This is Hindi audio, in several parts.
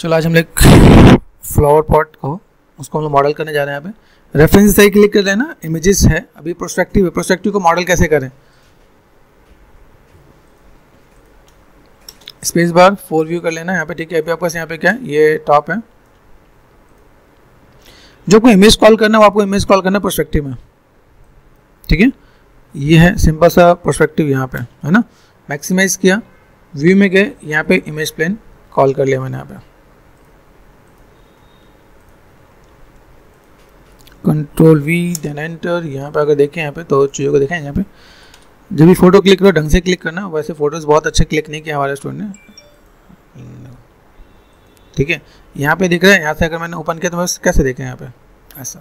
चलो आज हम लोग फ्लावर पॉट को उसको हम लोग मॉडल करने जा रहे हैं। यहाँ पे रेफरेंस सही क्लिक कर लेना, इमेजेस है, अभी प्रोस्पेक्टिव है। प्रोस्पेक्टिव को मॉडल कैसे करें? स्पेस बार 4 व्यू कर लेना यहाँ पे, ठीक है। अभी आपके पास यहाँ पे क्या है, ये टॉप है। जो कोई इमेज कॉल करना है वो आपको इमेज कॉल करना है प्रोस्पेक्टिव में, ठीक है। ये है सिंपल सा प्रोस्पेक्टिव यहाँ पे, है ना। मैक्सिमाइज किया, व्यू में गए, यहाँ पे इमेज प्लेन कॉल कर लिया मैंने। यहाँ पे कंट्रोल वी देन एंटर। यहाँ पे अगर देखें, यहाँ पे तो चीज़ों को देखें। यहाँ पे जब भी फोटो क्लिक करो ढंग से क्लिक करना। वैसे फोटोज़ बहुत अच्छे क्लिक नहीं किया हमारे स्टूडेंट ने, ठीक है। यहाँ पे दिख रहा है, यहाँ से अगर मैंने ओपन किया तो मैं कैसे देखें यहाँ पे ऐसा।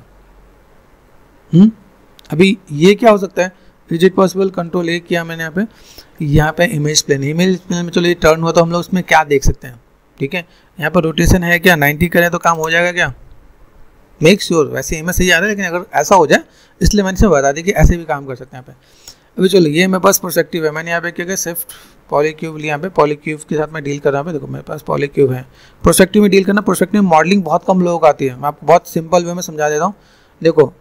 अभी ये क्या हो सकता है, is it possible? Control A किया मैंने यहाँ पे। यहाँ पे इमेज प्लेन, इमेज प्लेन में चलो ये टर्न हुआ तो हम लोग उसमें क्या देख सकते हैं, ठीक है। यहाँ पर रोटेशन है क्या, 90 करें तो काम हो जाएगा क्या? मेक श्योर वैसे इमेज सही आ रहा है, लेकिन अगर ऐसा हो जाए इसलिए मैंने बता दी कि ऐसे भी काम कर सकते हैं यहाँ पे। अभी चलो ये मेरे पास प्रोस्पेक्टिव है। मैंने यहाँ पे क्या क्या शिफ्ट पॉलीक्यूब लिया। यहाँ पे पॉलीक्यूब के साथ मैं डील कर रहा हूँ। देखो मेरे पास पॉलीक्यूब है। प्रोस्पेक्टिव में डील करना, प्रोस्पेक्टिव में मॉडलिंग बहुत कम लोगों को आती है। मैं आपको बहुत सिंपल वे में समझा देता हूँ। देखो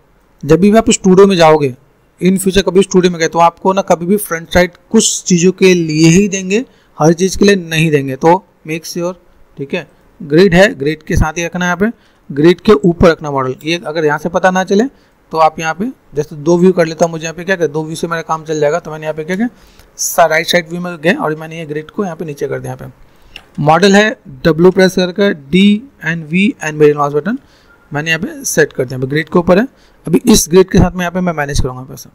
जब भी आप स्टूडियो में जाओगे इन फ्यूचर, कभी स्टूडियो में गए तो आपको ना कभी भी फ्रंट साइड कुछ चीज़ों के लिए ही देंगे, हर चीज़ के लिए नहीं देंगे। तो मेक श्योर, ठीक है। ग्रिड है, ग्रिड के साथ ही रखना है यहाँ पे, ग्रिड के ऊपर रखना मॉडल। ये अगर यहाँ से पता ना चले तो आप यहाँ पे जैसे 2 व्यू कर लेता हूँ, मुझे यहाँ पे क्या कर, 2 व्यू से मेरा काम चल जाएगा। तो मैंने यहाँ पे क्या किया, राइट साइड व्यू में गए और मैंने ये ग्रिड को यहाँ पे नीचे कर दिया। यहाँ पे मॉडल है, डब्ल्यू प्रेस करके डी एंड वी एंड मेरे माउस बटन मैंने यहाँ पे सेट कर दिया। यहाँ पे ग्रिड के ऊपर है। अभी इस ग्रिड के साथ में यहाँ पे मैं मैनेज करूँगा पैसा,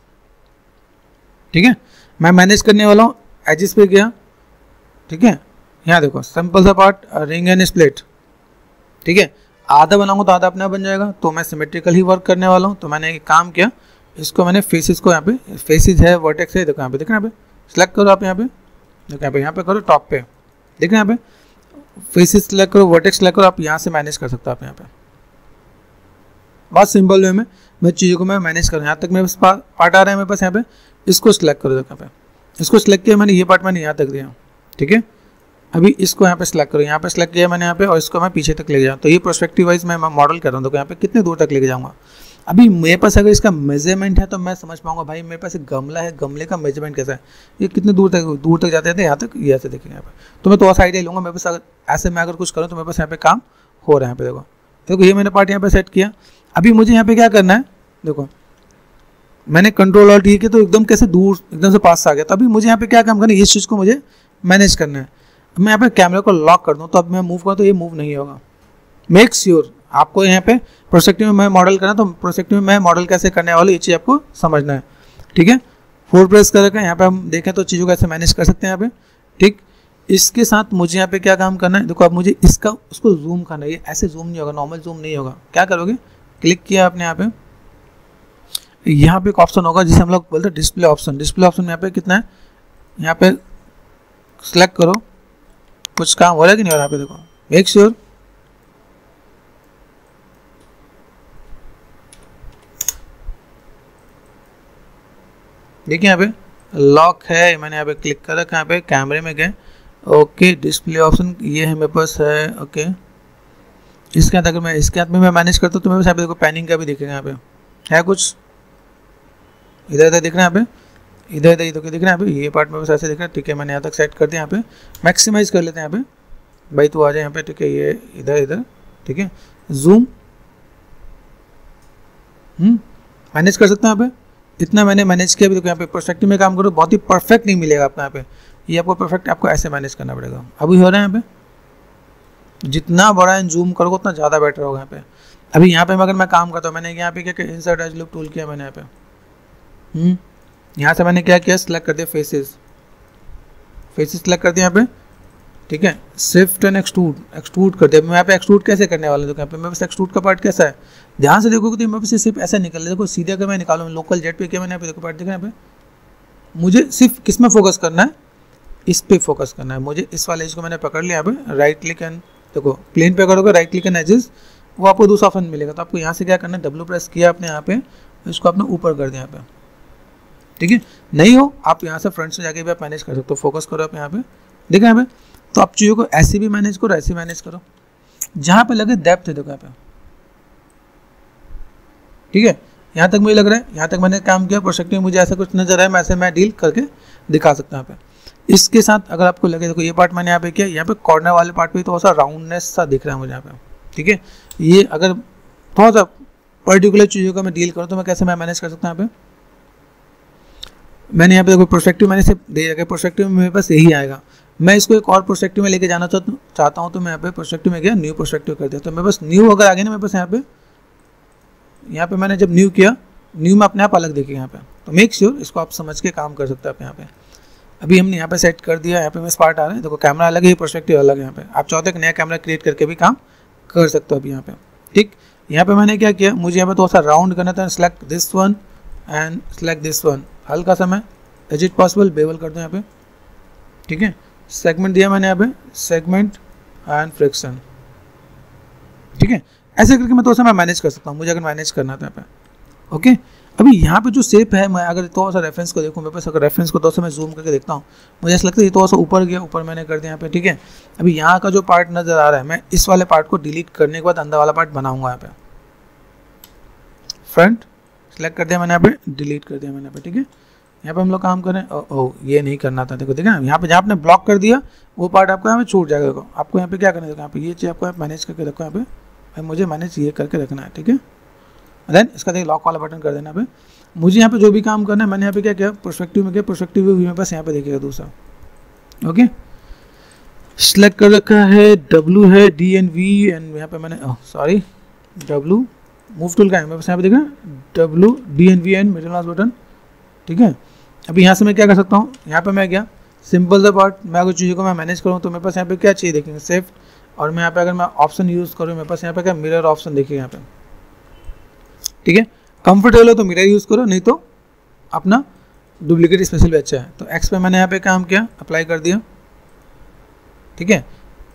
ठीक है। मैं मैनेज करने वाला हूँ, एजिस पे गया, ठीक है। यहाँ देखो सिंपल सा पार्ट, रिंग एंड स्प्लिट, ठीक है। आधा बनाऊंगा तो आधा अपना बन जाएगा, तो मैं सिमेट्रिकल ही वर्क करने वाला हूँ। तो मैंने एक काम किया, इसको मैंने फेसेस को यहाँ पे, फेसेस है, वर्टेक्स है, देखो यहाँ पे, देखो यहाँ पे सेलेक्ट करो आप, यहाँ पे देखो यहाँ पे करो टॉप पे, देखो यहाँ पे फेसेस सेलेक्ट करो, वर्टेक्स सेलेक्ट करो। आप यहाँ से मैनेज कर सकते हो। आप यहाँ पे बहुत सिंपल वे में मैं चीज़ों को मैं मैनेज करूँ। यहाँ तक मेरे पास पार्ट आ रहा है मेरे पास, यहाँ पे इसको सिलेक्ट करो, देखो यहाँ पे इसको सिलेक्ट किया मैंने, ये पार्ट मैंने यहाँ तक दिया, ठीक है। अभी इसको यहाँ पे सिलेक्ट करो, यहाँ पे सिलेक्ट किया मैंने यहाँ पे, और इसको मैं पीछे तक ले जाऊँ। तो ये प्रोस्पेक्टिव वाइज मैं मॉडल कर रहा हूँ। देखो यहाँ पे कितने दूर तक लेके जाऊँगा। अभी मेरे पास अगर इसका मेजरमेंट है तो मैं समझ पाऊंगा, भाई मेरे पास एक गमला है, गमले का मेजरमेंट कैसा है, ये कितने दूर तक जाते थे, यहाँ तक, ये ऐसे देखेंगे यहाँ पे। तो मैं थोड़ा सा आइडिया लूँगा। मेरे पास ऐसे मैं अगर कुछ करूँ तो मेरे पास यहाँ पे काम हो रहा है। यहाँ पे देखो, देखो ये मैंने पार्ट यहाँ पे सेट किया। अभी मुझे यहाँ पे क्या करना है, देखो मैंने कंट्रोल ऑल्ट किया तो एकदम कैसे दूर, एकदम से पास आ गया। तो अभी मुझे यहाँ पे क्या काम करना है, इस चीज़ को मुझे मैनेज करना है। मैं यहाँ पे कैमरा को लॉक कर दूँ तो अब मैं मूव करूँ तो ये मूव नहीं होगा। मेक श्योर आपको यहाँ पे प्रोस्पेक्टिव में मैं मॉडल करना, तो प्रोस्पेक्टिव में मैं मॉडल कैसे करने वाला ये चीज़ आपको समझना है, ठीक है। 4 प्रेस करके यहाँ पे हम देखें तो चीज़ों को ऐसे मैनेज कर सकते हैं यहाँ पे, ठीक। इसके साथ मुझे यहाँ पे क्या काम करना है, देखो अब मुझे इसका उसको जूम करना है। ये ऐसे जूम नहीं होगा, नॉर्मल जूम नहीं होगा। क्या करोगे, क्लिक किया आपने यहाँ पे एक ऑप्शन होगा जिसे हम लोग बोलते हैं डिस्प्ले ऑप्शन। डिस्प्ले ऑप्शन यहाँ पे कितना है, यहाँ पे सेलेक्ट करो, कुछ काम हो रहा है कि नहीं हो रहा। पे देखो मेक श्योर देखिए यहाँ पे लॉक है, मैंने यहाँ पे क्लिक करा, यहाँ पे कैमरे में गए, ओके डिस्प्ले ऑप्शन ये है मेरे पास है, ओके। इसके अंदर अगर मैं इसके हाथ में मैं मैनेज करता हूँ तो मेरे पास यहाँ पे देखो पैनिंग का भी दिखेगा। यहाँ पे है कुछ इधर उधर दिख रहा है, यहाँ पे इधर इधर इधर दिख रहा है, यहाँ पे ये पार्ट में बस ऐसे दिख रहा है, ठीक है। मैंने यहाँ तक सेट कर दिया। यहाँ पे मैक्सिमाइज कर लेते हैं यहाँ पे, भाई तू आ जाए यहाँ पे, ठीक है। ये इधर इधर, ठीक है। जूम मैनेज कर सकते हैं यहाँ पे, इतना मैंने मैनेज किया। अभी देखो यहाँ पे परफेक्टिव में काम करो, बहुत ही परफेक्ट नहीं मिलेगा आपको यहाँ पे। ये आपको परफेक्ट आपको ऐसे मैनेज करना पड़ेगा। अभी हो रहा है यहाँ पे, जितना बड़ा जूम करोगे उतना ज़्यादा बेटर होगा यहाँ पे। अभी यहाँ पे अगर मैं काम करता हूँ, मैंने यहाँ पे क्या इंसर्ट एज लूप टूल किया मैंने यहाँ पे। यहाँ से मैंने क्या किया, सिलेक्ट कर दिया फेसेस, फेसेस सेलेक्ट कर दिया यहाँ पे, ठीक है। शिफ्ट एंड एक्सट्रूड, एक्सट्रूड कर दिया। मैं यहाँ पे एक्सट्रूड कैसे करने वाला हूँ, देखो यहाँ पे मेरे पास एक्सट्रूड का पार्ट कैसा है, ध्यान से देखोगे तो मेरे पास सिर्फ ऐसा निकल रहा है। देखो सीधा कर मैं निकालूँ, लोकल जेट पे किया मैंने यहाँ पे, देखो पार्ट देखा यहाँ पे। मुझे सिर्फ किस में फोकस करना है, इस पर फोकस करना है। मुझे इस वाले इसको मैंने पकड़ लिया यहाँ पे, राइट क्लिक एंड देखो प्लेन पे करोगे राइट क्लिक एंड एजेस, वो आपको दूसरा ऑप्शन मिलेगा। तो आपको यहाँ से क्या करना है, डब्ल्यू प्रेस किया आपने यहाँ पे, इसको आपने ऊपर कर दिया यहाँ पे, ठीक है। नहीं हो आप यहाँ से फ्रंट से जाके भी आप मैनेज कर सकते हो। फोकस करो आप यहाँ पे, देखो यहाँ पे। तो आप चीज़ों को ऐसे भी मैनेज करो, ऐसे मैनेज करो। जहाँ पे लगे डेप्थ देखो यहाँ पे, ठीक है। यहाँ तक मुझे लग रहा है, यहाँ तक मैंने काम किया, परस्पेक्टिव मुझे ऐसा कुछ नजर आया, मैं ऐसे मैं डील करके दिखा सकता हूँ यहाँ पे। इसके साथ अगर आपको लगे देखो ये पार्ट मैंने यहाँ पे किया, यहाँ पे कॉर्नर वाले पार्ट पे थोड़ा सा राउंडनेस सा दिख रहा है मुझे यहाँ पे, ठीक है। ये अगर थोड़ा सा पर्टिकुलर चीज़ों का मैं डील करूँ तो मैं कैसे मैं मैनेज कर सकता हूँ यहाँ पे। मैंने यहाँ पे देखो पर्सपेक्टिव मैंने सिर्फ दे रखा है, पर्सपेक्टिव में मेरे पास यही आएगा। मैं इसको एक और पर्सपेक्टिव में लेके जाना चाहता हूँ तो मैं यहाँ पे पर्सपेक्टिव में गया, न्यू पर्सपेक्टिव कर दिया। तो मेरे पास न्यू अगर आ गया ना, मेरे पास यहाँ पे मैंने जब न्यू किया, न्यू में अपने आप अलग देखे यहाँ पे। तो मेक श्योर इसको आप समझ के काम कर सकते हैं आप यहाँ पे। अभी हमने यहाँ पे सेट कर दिया, यहाँ पे मेरे स्पार्ट आ रहा है, देखो कैमरा अलग है, पर्सपेक्टिव अलग है। यहाँ पे आप चाहते हो नया कैमरा क्रिएट करके भी काम कर सकते हो अभी यहाँ पे, ठीक। यहाँ पे मैंने क्या किया, मुझे यहाँ पे थोड़ा सा राउंड करना था, select this one and select this one, हल्का सा मैं इज इट पॉसिबल बेवल कर दूँ यहाँ पे, ठीक है। सेगमेंट दिया मैंने यहाँ पे, सेगमेंट एंड फ्रिक्शन, ठीक है। ऐसे करके मैं थोड़ा सा मैं मैनेज कर सकता हूँ, मुझे अगर मैनेज करना था यहाँ पे, ओके। अभी यहाँ पे जो शेप है, मैं अगर थोड़ा सा रेफरेंस को देखूँ, मेरे पास अगर रेफरेंस को थोड़ा सा मैं जूम करके देखता हूँ, मुझे ऐसा लगता है ये थोड़ा सा ऊपर गया, ऊपर मैंने कर दिया यहाँ पे, ठीक है। अभी यहाँ का जो पार्ट नज़र आ रहा है, मैं इस वाले पार्ट को डिलीट करने के बाद अंदर वाला पार्ट बनाऊँगा यहाँ पे। फ्रंट सेलेक्ट कर दिया मैंने यहाँ पे, डिलीट कर दिया मैंने यहाँ पे, ठीक है। यहाँ पे हम लोग काम करें, ओ ये नहीं करना था, देखो देखा यहाँ पे, जहाँ आपने ब्लॉक कर दिया वो पार्ट आपको यहाँ पे छूट जाएगा। देखो आपको यहाँ पे क्या करना है, देखो यहाँ पे ये चीज़ आपको मैनेज करके रखो, यहाँ पे मुझे मैनेज ये करके रखना है, ठीक है। देन इसका देखिए लॉक वाला बटन कर देना यहाँ पे। मुझे यहाँ पे जो भी काम करना है, मैंने यहाँ पे क्या किया, पर्सपेक्टिव में किया, पर्सपेक्टिव व्यू मेरे पास यहाँ पे देखिएगा दूसरा, ओके। सेलेक्ट कर रखा है, डब्लू है, डी एन वी एंड यहाँ पे मैंने सॉरी डब्लू मूव टूल का है मेरे पास यहाँ पे, देखा W D N V N middle mouse button, ठीक है। अभी यहाँ से मैं क्या कर सकता हूँ, यहाँ पे मैं क्या सिंपल द पार्ट, मैं अगर चीज़ों को मैं मैनेज करूँ तो मेरे पास यहाँ पे क्या चाहिए देखेंगे, सेफ। और मैं यहाँ पे अगर मैं ऑप्शन यूज़ करूँ, मेरे पास यहाँ पे क्या मिरर ऑप्शन देखिए यहाँ पे, ठीक है। कंफर्टेबल हो तो मिरर यूज़ करो, नहीं तो अपना डुप्लीकेट स्पेशल भी अच्छा है। तो एक्स पे मैंने यहाँ पे काम किया, अप्लाई कर दिया, ठीक है।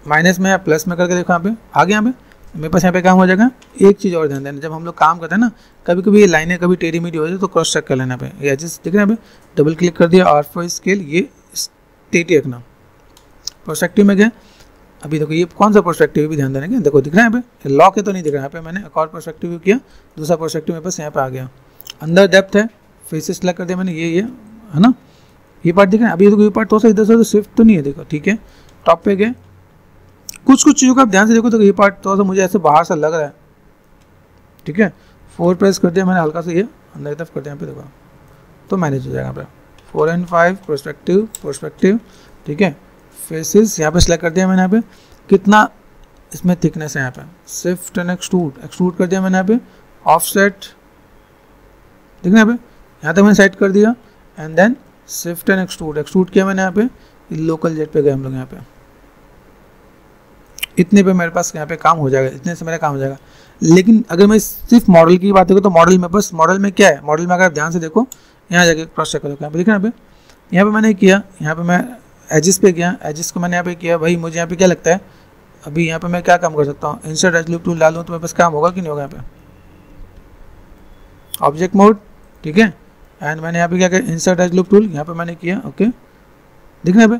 माइनस में प्लस में करके देखो यहाँ पे आ गया, यहाँ पे मेरे पास यहाँ पे काम हो जाएगा। एक चीज़ और ध्यान देना, जब हम लोग काम करते हैं ना, कभी कभी ये लाइनें कभी टेढ़ी मेढ़ी हो जाए तो क्रॉस चेक कर लेना पे, ये एजेस दिख रहे हैं यहाँ पे, डबल क्लिक कर दिया और फॉर स्केल ये स्टेटी रखना। पर्सपेक्टिव में गया, अभी देखो ये कौन सा पर्सपेक्टिव भी ध्यान देना, देखो दिख रहा है यहाँ पे, लॉक है तो नहीं दिख रहा है। यहाँ पे मैंने एक और पर्सपेक्टिव किया, दूसरा पर्सपेक्टिव मेरे पास यहाँ पे आ गया, अंदर डेप्थ है, फेसेस सेलेक्ट कर दिया मैंने, ये है ना, ये पार्ट दिख रहा है। अभी देखो ये पार्ट थोड़ा सा इधर से शिफ्ट तो नहीं है, देखो ठीक है। टॉप पे गए, कुछ कुछ चीज़ों का आप ध्यान से देखो, तो ये पार्ट थोड़ा सा मुझे ऐसे बाहर सा लग रहा है, ठीक है। 4 प्रेस कर दिया मैंने, हल्का सा ये अंदर की तरफ कर दिया यहाँ पे, देखो तो मैनेज हो जाएगा यहाँ पे। 4 एंड 5 पर्सपेक्टिव पर्सपेक्टिव, ठीक है। फेसेस यहाँ पे सेलेक्ट कर दिया मैंने, यहाँ पे कितना इसमें थिकनेस है यहाँ पे, शिफ्ट एंड एक्सट्रूड, एक्सट्रूड कर दिया मैंने यहाँ पे। ऑफसेट ठीक है यहाँ पे, यहाँ तक मैंने सेट कर दिया and then shift and extrude, extrude किया मैंने यहाँ पे। लोकल जेट पे गए हम लोग यहाँ पे, इतने पे मेरे पास यहाँ पे काम हो जाएगा, इतने से मेरा काम हो जाएगा। लेकिन अगर मैं सिर्फ मॉडल की बात करूँ तो मॉडल में बस, मॉडल में क्या है, मॉडल में अगर आप ध्यान से देखो, यहाँ जाके क्रॉस चेक करो यहाँ पे, देखो यहाँ पे मैंने किया, यहाँ पे मैं एजिस पे किया, एजिस को मैंने यहाँ पे किया। भाई मुझे यहाँ पे क्या लगता है, अभी यहाँ पे मैं क्या काम कर सकता हूँ, इंसर्ट एजलूप टूल डालूँ तो मेरे पास काम होगा कि नहीं होगा। यहाँ पे ऑब्जेक्ट मोड, ठीक है। एंड मैंने यहाँ पे क्या किया, इंसर्ट एजलूप टूल यहाँ पे मैंने किया, ओके। देखो यहाँ पे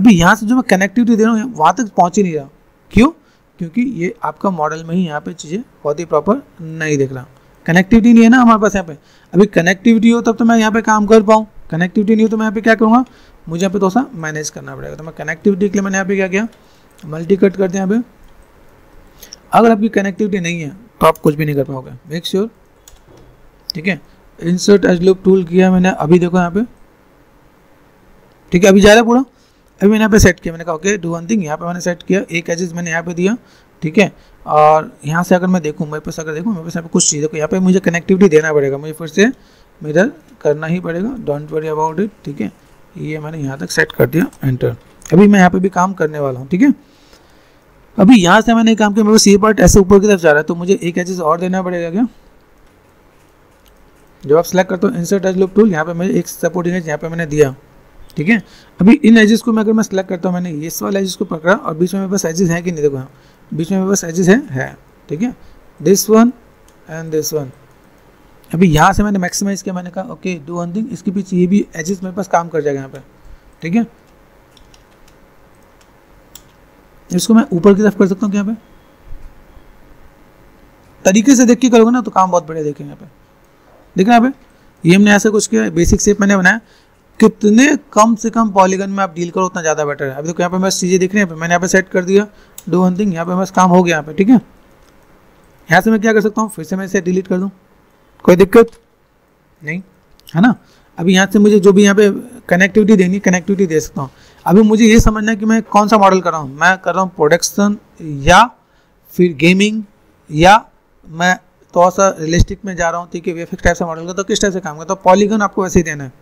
अभी यहाँ से जो मैं कनेक्टिविटी दे रहा हूँ वहाँ तक पहुँच ही नहीं रहा, क्यों, क्योंकि ये आपका मॉडल में ही यहाँ पे चीज़ें बहुत ही प्रॉपर नहीं दिख रहा, कनेक्टिविटी नहीं है ना हमारे पास यहाँ पे। अभी कनेक्टिविटी हो तब तो मैं यहाँ पे काम कर पाऊँ, कनेक्टिविटी नहीं हो तो मैं यहाँ पे क्या करूँगा, मुझे यहाँ पे थोड़ा सा मैनेज करना पड़ेगा। तो मैं कनेक्टिविटी के लिए मैंने यहाँ पे क्या किया, मल्टी कट कर दिया यहाँ पे। अगर आपकी कनेक्टिविटी नहीं है तो आप कुछ भी नहीं कर पाओगे, मेक श्योर, ठीक है। इंसर्ट एजलूप टूल किया मैंने, अभी देखो यहाँ पे, ठीक है। अभी जा रहा पूरा, अभी मैंने यहाँ पे सेट किया, मैंने कहा ओके डू वन थिंग, यहाँ पे मैंने सेट किया, एक एजेस मैंने यहाँ पे दिया, ठीक है। और यहाँ से अगर मैं देखूँ, मेरे पास अगर देखूँ मेरे पास यहाँ पे कुछ चीज़, देखो यहाँ पे मुझे कनेक्टिविटी देना पड़ेगा, मुझे फिर से मिरर करना ही पड़ेगा, डोंट वरी अबाउट इट, ठीक है। ये मैंने यहाँ तक सेट कर दिया, एंटर। अभी मैं यहाँ पर भी काम करने वाला हूँ, ठीक है। अभी यहाँ से मैंने काम किया, मेरे पास ये पार्ट ऐसे ऊपर की तरफ जा रहा है तो मुझे एक एजेस और देना पड़ेगा क्या। जब आप सेलेक्ट करते हो इंसर्ट एज लूप टूल, यहाँ पर मुझे एक सपोर्टिंग एज यहाँ पर मैंने दिया, ठीक है। अभी इन एजेस को मैं अगर मैं सेलेक्ट करता हूँ, मैंने ये वाला एजेस को पकड़ा और बीच में मेरे पास एजेस है कि नहीं, देखो बीच में मेरे पास एजेस है, ठीक है। This one and this one, अभी यहाँ से मैंने मैक्सिमाइज किया, मैंने कहा ओके डू वन थिंग, इसके पीछे ये भी एजेस मेरे पास काम कर जाएगा यहाँ पे, ठीक है। इसको मैं ऊपर की तरफ कर सकता हूँ यहाँ पे, तरीके से देख के करोगे ना तो काम बहुत बढ़िया देखेंगे। यहाँ पे देखना, यहाँ पे ये हमने ऐसा कुछ किया, बेसिक शेप मैंने बनाया। कितने कम से कम पॉलीगन में आप डील करो उतना ज़्यादा बेटर है। अभी देखो यहाँ पे बस चीज़ें दिख रही हैं, मैंने यहाँ पे सेट कर दिया डू वन थिंग, यहाँ पे बस काम हो गया यहाँ पे। ठीक है, यहाँ से मैं क्या कर सकता हूँ, फिर से मैं इसे डिलीट कर दूँ, कोई दिक्कत नहीं है ना। अभी यहाँ से मुझे जो भी यहाँ पे कनेक्टिविटी देनी, कनेक्टिविटी दे सकता हूँ। अभी मुझे ये समझना है कि मैं कौन सा मॉडल कर रहा हूँ, मैं कर रहा हूँ प्रोडक्शन या फिर गेमिंग, या मैं थोड़ा सा रियलिस्टिक में जा रहा हूँ, ठीक है, वीएफएक्स टाइप का मॉडल करता हूँ, किस टाइप से काम करता हूँ। पॉलीगन आपको वैसे ही देना है,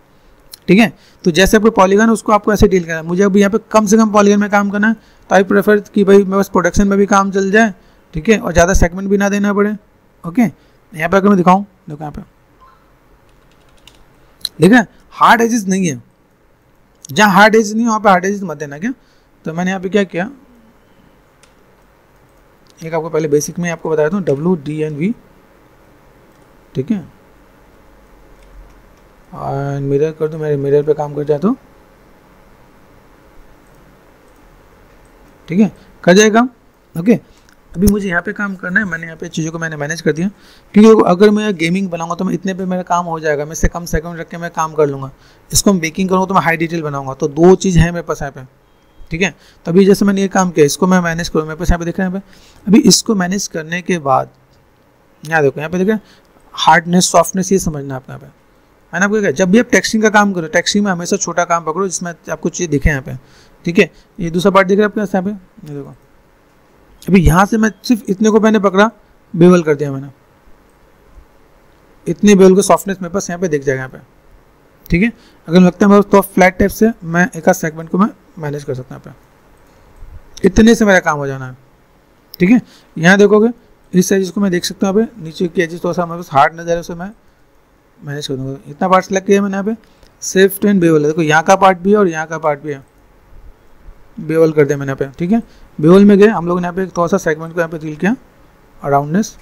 ठीक है। तो जैसे आपको पॉलीगन है उसको आपको ऐसे डील करना है। मुझे अभी यहाँ पे कम से कम पॉलीगन में काम करना है, तो आई प्रेफर कि भाई मेरे पास प्रोडक्शन में भी काम चल जाए, ठीक है, और ज़्यादा सेगमेंट भी ना देना पड़े। ओके, यहाँ पे अगर मैं दिखाऊँ, देखो यहाँ पे ठीक है हार्ड एजेस नहीं है, जहाँ हार्ड एजेस नहीं है वहाँ पे हार्ड एजेस मत देना। क्या तो मैंने यहाँ पे क्या किया, एक आपको पहले बेसिक में आपको बता देता हूँ, डब्ल्यू डी एन वी, ठीक है, और मिरर कर दो, मेरे मिरर पे काम कर जाए तो ठीक है कर जाएगा। ओके, अभी मुझे यहाँ पे काम करना है, मैंने यहाँ पे चीज़ों को मैंने मैनेज कर दिया, क्योंकि अगर मैं गेमिंग बनाऊंगा तो मैं इतने पे मेरा काम हो जाएगा, मैं इससे कम सेकंड रख के मैं काम कर लूँगा। इसको मैं बेकिंग करूँगा तो मैं हाई डिटेल बनाऊंगा, तो दो चीज़ है मेरे पास यहाँ पे, ठीक है। तो अभी जैसे मैंने ये काम किया, इसको मैं मैनेज करूँ, मेरे पास यहाँ पे देख रहे हैं, अभी इसको मैनेज करने के बाद यहाँ देखो, यहाँ पे देखें हार्डनेस सॉफ्टनेस ये समझना आपको। यहाँ पे मैंने आपको कहा जब भी आप टेक्सटिंग का काम करो, टेक्सटिंग में हमेशा छोटा काम पकड़ो जिसमें आपको चीज़ दिखे यहाँ पे, ठीक है। ये दूसरा पार्ट दिख रहा है आपके पास यहाँ पे, ये देखो अभी यहाँ से मैं सिर्फ इतने को मैंने पकड़ा, बेवल कर दिया मैंने, इतने बेवल को सॉफ्टनेस मेरे पास यहाँ पे दिख जाएगा यहाँ पे, ठीक है। अगर लगता है मेरे तो फ्लैट टाइप से मैं एक आध सेगमेंट को मैं मैनेज कर सकता हूँ यहाँ पे, इतने से मेरा काम हो जाना है, ठीक है। यहाँ देखोगे इस एजेस को मैं देख सकता हूँ यहाँ पे, नीचे की एजेस थोड़ा सा मेरे पास हार्ड नजर है, उसे मैं मैनेज कर दूँगा। इतना पार्ट सेलेक्ट किया मैंने यहाँ पे, सेफ्ट एंड बेवल, देखो यहाँ का पार्ट भी है और यहाँ का पार्ट भी है, बेवल कर दिया मैंने यहाँ पे, ठीक है। बेवल में गए हम लोग ने यहाँ पे थोड़ा सा सेगमेंट को यहाँ पे डील किया, अराउंडनेस,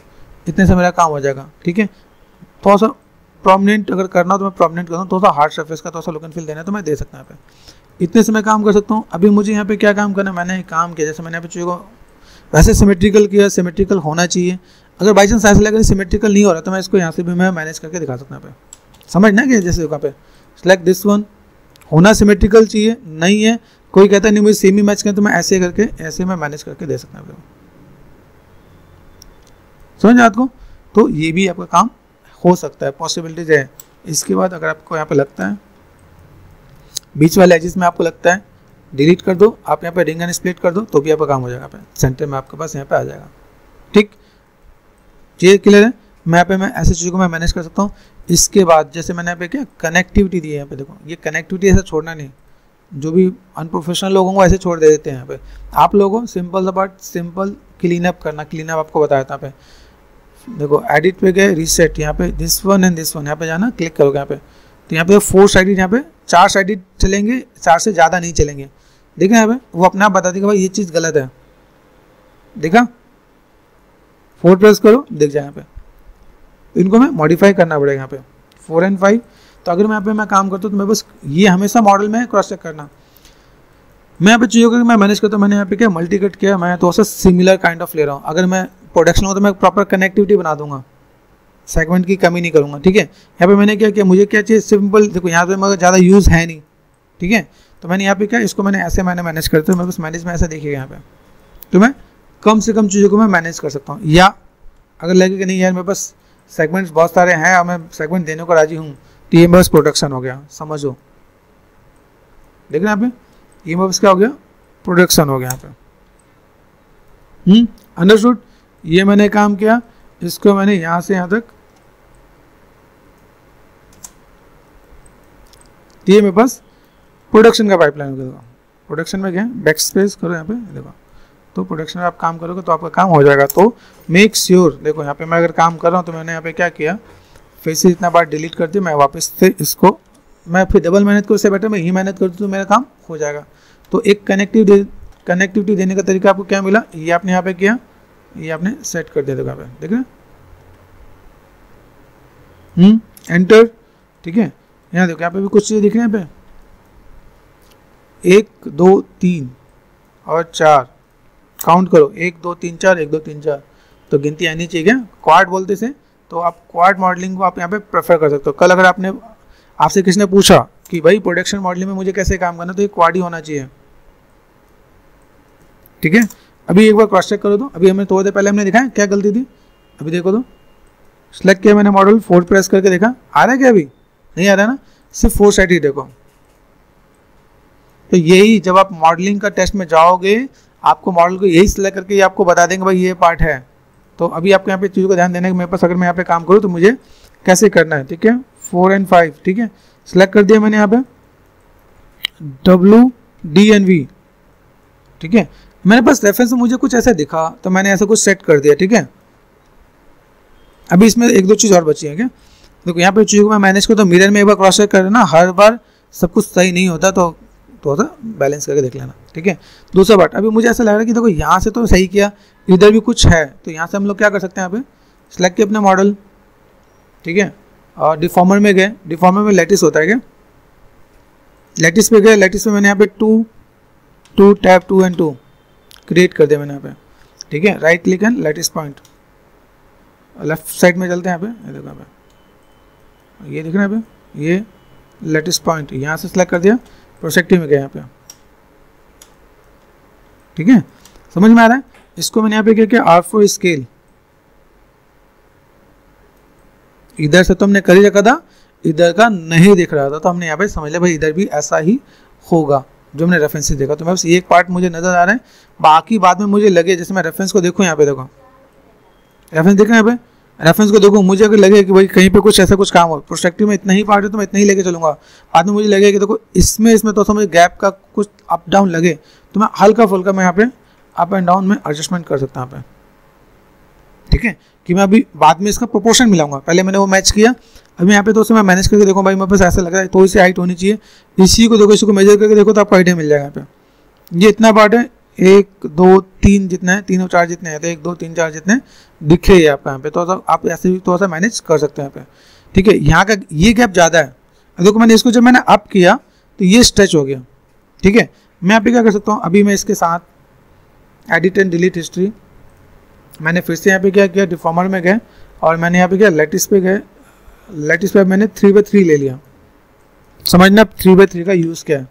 इतने से मेरा काम हो जाएगा, ठीक है। थोड़ा सा प्रोमिनेंट अगर करना हो तो मैं प्रोमिनेंट करता हूँ, थोड़ा सा हार्ड सरफेस का थोड़ा सा लुक एंड फील देना है तो मैं दे सकता हूँ यहाँ पे, इतने से मैं काम कर सकता हूँ। अभी मुझे यहाँ पे क्या काम करना है, मैंने काम किया जैसे मैंने यहाँ पे चीज़ों को वैसे सिमेट्रिकल किया, सिमेट्रिकल होना चाहिए। अगर बाई चांस ऐसा लगे सिमेट्रिकल नहीं हो रहा तो मैं इसको यहाँ से भी मैं मैनेज करके दिखा सकता हूँ यहाँ पे, समझना कि जैसे यहाँ पे सेलेक्ट दिस वन, होना सिमेट्रिकल चाहिए, नहीं है कोई कहता नहीं मुझे सेमी मैच करें तो मैं ऐसे करके ऐसे मैं मैनेज करके दे सकता हूँ, समझ आपको। तो ये भी आपका काम हो सकता है, पॉसिबिलिटीज है। इसके बाद अगर आपको यहाँ पे लगता है बीच वाले एजेस में आपको लगता है डिलीट कर दो, आप यहाँ पे रिंग एंड स्प्लिट कर दो तो भी आपका काम हो जाएगा, यहाँ पे सेंटर में आपके पास यहाँ पे आ जाएगा, ठीक। ये क्लियर है, मैं यहाँ पे मैं ऐसी चीज़ों को मैं मैनेज कर सकता हूँ। इसके बाद जैसे मैंने यहाँ पे क्या कनेक्टिविटी दी है, यहाँ पे देखो ये कनेक्टिविटी ऐसा छोड़ना नहीं, जो भी अनप्रोफेशनल लोगों को ऐसे छोड़ दे देते हैं। यहाँ पे आप लोगों simple the part, simple clean up करना, क्लीन अप आपको बताया था। यहाँ पे देखो एडिट पे गए, रीसेट, यहाँ पे this one and this one, यहाँ पे जाना, क्लिक करोगे यहाँ पे तो यहाँ पे फोर साइडेड, यहाँ पे चार साइडेड चलेंगे, चार से ज़्यादा नहीं चलेंगे। देखा यहाँ पे वो अपने आप बता देगा भाई ये चीज़ गलत है, देखा फोर प्रेस करो देख जाए यहाँ पे, इनको मैं मॉडिफाई करना पड़ेगा यहाँ पे 4 एंड 5। तो अगर मैं यहाँ पे मैं काम करता हूँ तो मैं बस ये हमेशा मॉडल में क्रॉस चेक करना, मैं यहाँ पे चीज़ों को मैं मैनेज करता हूँ। मैंने यहाँ पे क्या मल्टी कट किया, मैं तो उससे सिमिलर काइंड ऑफ ले रहा हूँ। अगर मैं प्रोडक्शन हो तो मैं प्रॉपर कनेक्टिविटी बना दूंगा, सेगमेंट की कमी नहीं करूँगा, ठीक है। यहाँ पे मैंने क्या किया, मुझे क्या चाहिए सिंपल, देखो यहाँ पे मेरा ज़्यादा यूज़ है नहीं, ठीक है। तो मैंने यहाँ पे क्या इसको मैंने ऐसे मैंने मैनेज करता हूँ, मैं बस मैनेज में ऐसा देखिएगा यहाँ पे, तो मैं कम से कम चीज़ों को मैं मैनेज कर सकता हूँ। या अगर लगे कि नहीं यार मेरे पास सेगमेंट्स बहुत सारे हैं और मैं सेगमेंट देने को राजी हूँ, तो ये बस प्रोडक्शन हो गया, समझो। देखना यहाँ पे ये बस क्या हो गया, प्रोडक्शन हो गया यहाँ पे, अंडरस्टूड। ये मैंने काम किया, इसको मैंने यहाँ से यहाँ तक, तो ये मेरे पास प्रोडक्शन का पाइपलाइन हो गया। देखो प्रोडक्शन में क्या है, बैक स्पेस करो यहाँ पे, देखो तो प्रोडक्शन में आप काम करोगे तो आपका काम हो जाएगा। तो मेक श्योर, देखो यहाँ पे मैं अगर काम कर रहा हूँ तो मैंने यहाँ पे क्या किया, फिर से इतना बार डिलीट कर दिया, मैं वापस से इसको मैं फिर डबल मेहनत करूँ, उससे बेटर मैं ही मेहनत कर दूँ तो मेरा काम हो जाएगा। तो एक कनेक्टिविटी देने का तरीका आपको क्या मिला, ये आपने यहाँ पे किया, ये आपने सेट कर दिया, देखो यहाँ पे देख रहे हैं, एंटर, ठीक है। यहाँ देखो यहाँ पे भी कुछ चीज़ें दिख रही हैं, यहाँ पे 1 2 3 और 4 काउंट करो, 1 2 3 4, 1 2 3 4, तो गिनती आनी चाहिए क्वाड बोलते से। तो आप क्वाड मॉडलिंग को आप यहाँ पे प्रेफर कर सकते हो। कल अगर आपने आपसे किसने पूछा कि भाई प्रोडक्शन मॉडलिंग में मुझे कैसे काम करना, तो ये क्वाड ही होना चाहिए। ठीक है, अभी एक बार क्रॉस चेक करो। तो अभी हमें थोड़ी देर पहले हमने दिखाया क्या गलती थी, अभी देखो तो सेलेक्ट किया मैंने मॉडल, फोर्थ प्रेस करके देखा आ रहा है क्या, अभी नहीं आ रहा ना, सिर्फ फोर साइड ही देखो। तो यही जब आप मॉडलिंग का टेस्ट में जाओगे आपको मॉडल को यही सिलेक्ट करके आपको बता देंगे भाई ये पार्ट है। तो अभी आपको यहाँ पे चीज़ों को ध्यान देना है कि मेरे पास अगर मैं यहाँ पे काम करूँ तो मुझे कैसे करना है। ठीक है, 4 और 5, ठीक है, सिलेक्ट कर दिया मैंने यहाँ पे W D और V। ठीक है, मेरे पास रेफरेंस में मुझे कुछ ऐसा दिखा तो मैंने ऐसा कुछ सेट कर दिया। ठीक है, अभी इसमें एक दो चीज़ और बची है क्या, देखो यहाँ पे चीज़ों को मैं मैनेज करूँ। तो मिरर में एक बार क्रॉस चेक कर लेना, हर बार सब कुछ सही नहीं होता तो थोड़ा सा बैलेंस करके देख लेना। ठीक है, दूसरा बात अभी मुझे ऐसा लग रहा है कि देखो यहाँ से तो सही किया, इधर भी कुछ है, तो यहाँ से हम लोग क्या कर सकते हैं, यहाँ पे सेलेक्ट किया अपना मॉडल। ठीक है, और डिफॉर्मर में गए, डिफॉर्मर में लेटिस होता है क्या, लेटिस पे गए, लेटिस पे मैंने यहाँ पे 2 टैब 2 एंड 2 क्रिएट कर दिया मैंने यहाँ पे। ठीक है, right click and lattice point, left side में चलते हैं यहाँ पे, देखो यहाँ पे ये दिख रहा है, यहाँ पे ये लेटिस पॉइंट यहाँ से सेलेक्ट कर दिया, प्रोस्पेक्टिव में गया यहाँ पे। ठीक है, समझ में आ रहा है। इसको मैंने यहाँ पे क्या R4 स्केल, इधर से तो हमने कर ही रखा था, इधर का नहीं दिख रहा था तो हमने यहाँ पे समझ लिया भाई इधर भी ऐसा ही होगा जो हमने रेफरेंस से देखा। तो मैं बस ये एक पार्ट मुझे नजर आ रहा है, बाकी बाद में मुझे लगे जैसे मैं रेफरेंस को देखूँ, यहाँ पे देखो रेफरेंस देख रहे हैं यहाँ पे, रेफरेंस को देखो, मुझे अगर लगे कि भाई कहीं पे कुछ ऐसा कुछ काम हो, प्रोस्पेक्टिव में इतना ही पार्ट है तो मैं इतना ही लेके चलूंगा। बाद में मुझे लगे कि देखो इसमें इसमें तो समझ गैप का कुछ अप डाउन लगे तो मैं हल्का फुल्का मैं यहाँ पे अप एंड डाउन में एडजस्टमेंट कर सकता हूँ यहाँ पे। ठीक है, कि मैं अभी बाद में इसका प्रोपोर्शन मिलाऊंगा, पहले मैंने वो मैच किया, अभी यहाँ पे तो उसे मैं मैनेज करके देखो भाई मेरे पास ऐसा लग रहा है थोड़ी सी हाइट होनी चाहिए, इसी को देखो, इसी को मेजर करके देखो तो आपको आइडिया मिल जाएगा। यहाँ पे ये इतना पार्ट है, 1 2 3 जितना है, 3 और 4 जितने हैं, तो 1 2 3 4 जितने दिखे ही आपको यहाँ पे, तो आप ऐसे भी थोड़ा सा मैनेज कर सकते हैं यहाँ पे। ठीक है, यहाँ का ये गैप ज़्यादा है, देखो मैंने इसको जब मैंने अप किया तो ये स्ट्रेच हो गया। ठीक है, मैं यहाँ पे क्या कर सकता हूँ, अभी मैं इसके साथ एडिट एंड डिलीट हिस्ट्री, मैंने फिर से यहाँ पे क्या किया, डिफॉर्मर में गए और मैंने यहाँ पे क्या लेटिस पे गए, लेटिस पे मैंने 3 बाय 3 ले लिया, समझना 3 बाय 3 का यूज़ क्या है,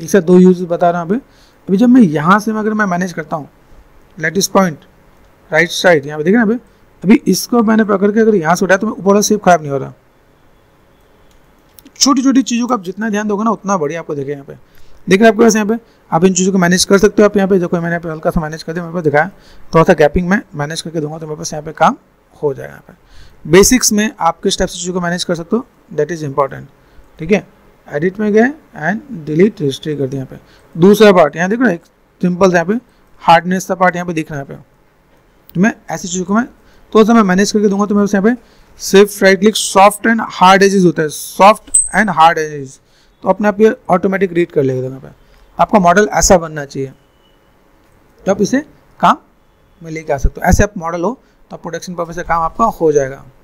एक साथ 2 यूज बता रहा हूँ अभी। अभी जब मैं यहाँ से अगर मैं मैनेज करता हूँ लेटिस पॉइंट राइट साइड, यहाँ पे देख रहे हैं अभी इसको मैंने पकड़ के अगर यहाँ से उठाया तो मैं ऊपर वाला शेप खराब नहीं हो रहा। छोटी छोटी चीज़ों का आप जितना ध्यान दोगे ना उतना बढ़िया आपको देखेगा। यहाँ पे देख रहे हैं आपके पास, यहाँ पे आप इन चीज़ों को मैनेज कर सकते हो। आप यहाँ पे देखो मैंने यहाँ पे हल्का सा मैनेज कर दिया, मेरे पास दिखाया थोड़ा सा गैपिंग में मैनेज करके दूंगा तो मेरे पास यहाँ पे काम हो जाएगा। यहाँ पे बेसिक्स में आप किस टाइप से चीज़ों को मैनेज कर सकते हो, दैट इज़ इम्पॉर्टेंट। ठीक है, एडिट में गए एंड डिलीट हिस्ट्री कर दिया यहाँ पे। दूसरा पार्ट यहाँ देखो, एक सिंपल यहाँ पे हार्डनेस का पार्ट यहाँ पे दिख रहा है यहाँ पे, तो मैं ऐसी चीज़ों को मैं थोड़ा सा मैं मैनेज करके दूंगा। तो मैं यहाँ पे सिर्फ right click, soft and hard edges होता है, सॉफ्ट एंड हार्ड एजेस, तो अपने आप ये ऑटोमेटिक रीड कर लेगा। यहाँ पे आपका मॉडल ऐसा बनना चाहिए तो आप इसे काम में लेके आ सकते हो, ऐसे आप मॉडल हो तो प्रोडक्शन पर्पज से काम आपका हो जाएगा।